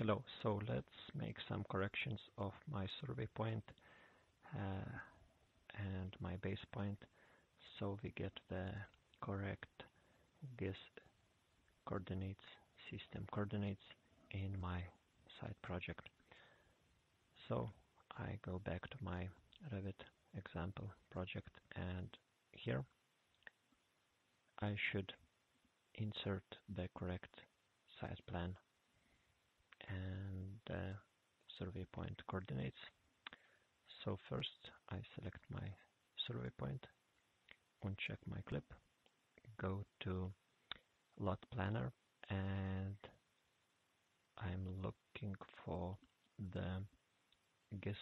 Hello, so let's make some corrections of my survey point and my base point so we get the correct GIS coordinates, system coordinates in my side project. So I go back to my Revit example project, and here I should insert the correct site plan and the survey point coordinates. So first I select my survey point, uncheck my clip, go to Lot Planner, and I'm looking for the GIS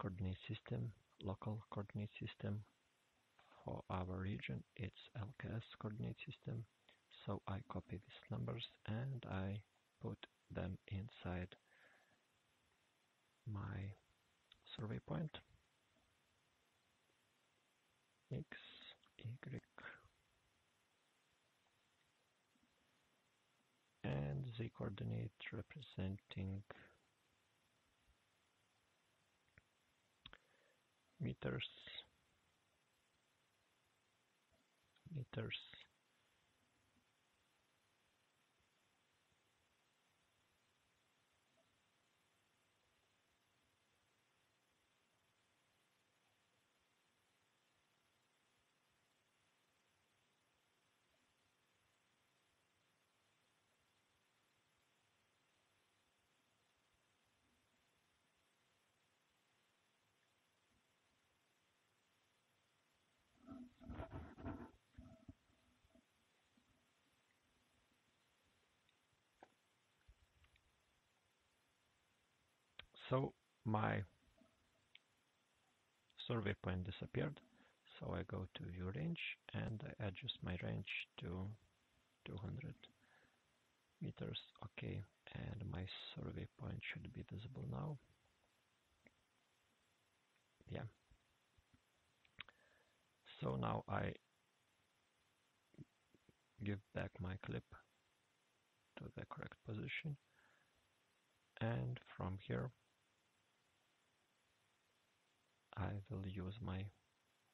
coordinate system, local coordinate system. For our region it's LKS coordinate system, so I copy these numbers and I put them inside my survey point. X, Y, and Z coordinate representing meters, so my survey point disappeared. So I go to view range and I adjust my range to 200 meters. Okay, and my survey point should be visible now. Yeah. So now I give back my clip to the correct position, and from here I will use my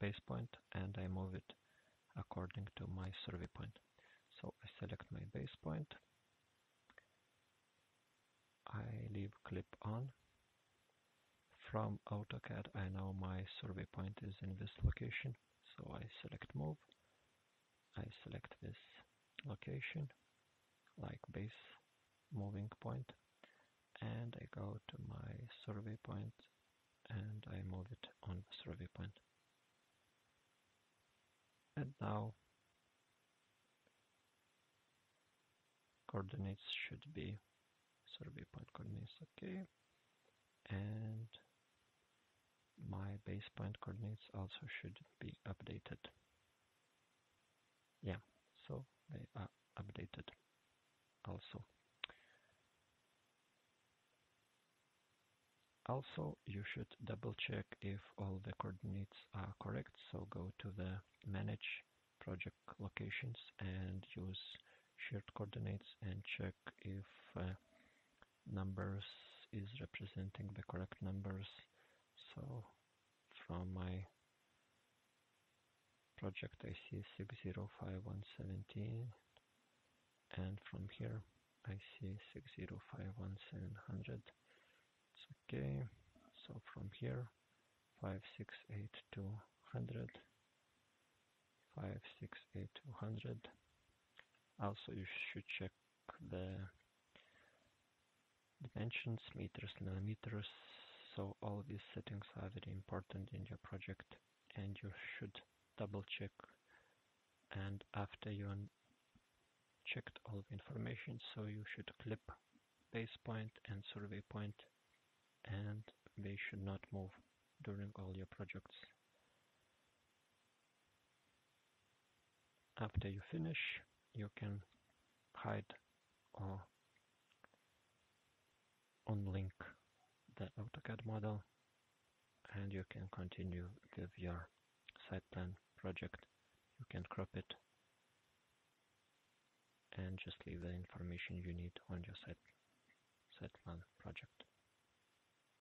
base point and I move it according to my survey point. So I select my base point, I leave clip on. From AutoCAD I know my survey point is in this location, so I select move, I select this location like base moving point, and I go to my survey point and I move it on the survey point. And now coordinates should be survey point coordinates, okay, and my base point coordinates also should be updated. Yeah, so they are updated also. Also, you should double check if all the coordinates are correct, so go to the Manage Project Locations and use Shared Coordinates and check if numbers is representing the correct numbers. So from my project I see 605117, and from here I see 605170. Okay, so from here 568200, 568200. Also, you should check the dimensions, meters, millimeters. So all these settings are very important in your project, and you should double check. And after you checked all the information, so you should clip base point and survey point, and they should not move during all your projects. After you finish, you can hide or unlink the AutoCAD model, and you can continue with your site plan project. You can crop it and just leave the information you need on your site Settler project.